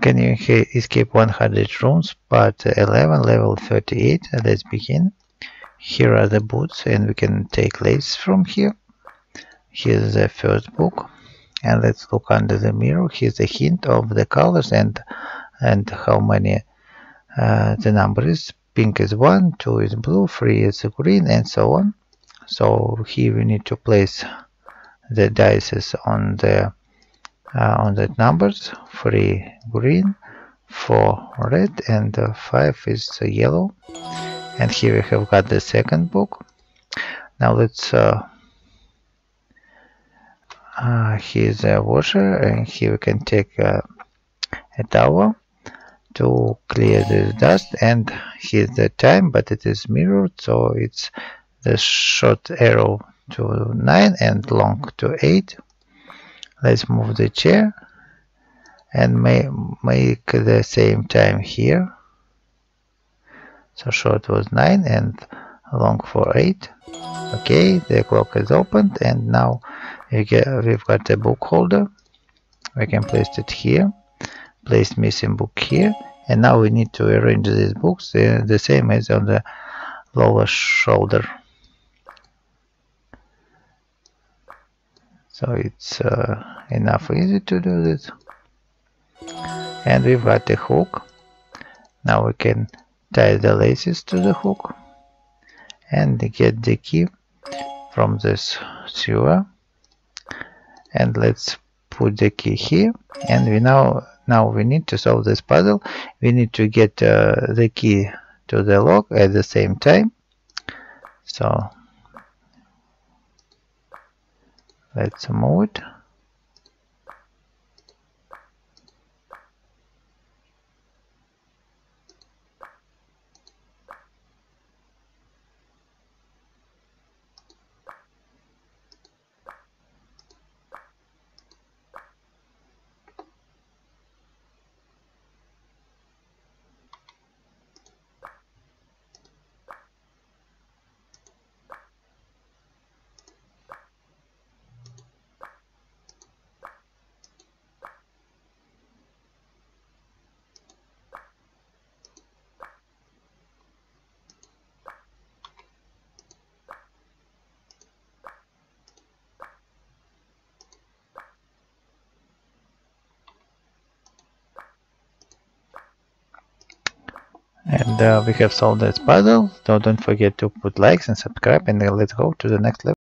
Can you escape 100 rooms, part 11, level 38. Let's begin. Here are the books, and we can take lists from here. Here's the first book, and let's look under the mirror. Here's a hint of the colors and how many the number is. Pink is 1, 2 is blue, 3 is green, and so on. So here we need to place the dice on the that numbers. 3 green, 4 red, and 5 is yellow. And here we have got the second book. Now let's here's a washer, and here we can take a towel to clear the dust. And here's the time, but it is mirrored, so it's the short arrow to 9 and long to 8. Let's move the chair and make the same time here. So short was 9 and long for 8. Okay, the clock is opened, and now we've got a book holder. We can place it here, place missing book here, and now we need to arrange these books the same as on the lower shoulder. So it's enough easy to do this. And we've got a hook. Now we can tie the laces to the hook and get the key from this sewer. And let's put the key here. And we now we need to solve this puzzle. We need to get the key to the lock at the same time. So let's move it. And we have solved this puzzle, so don't forget to put likes and subscribe, and let's go to the next level.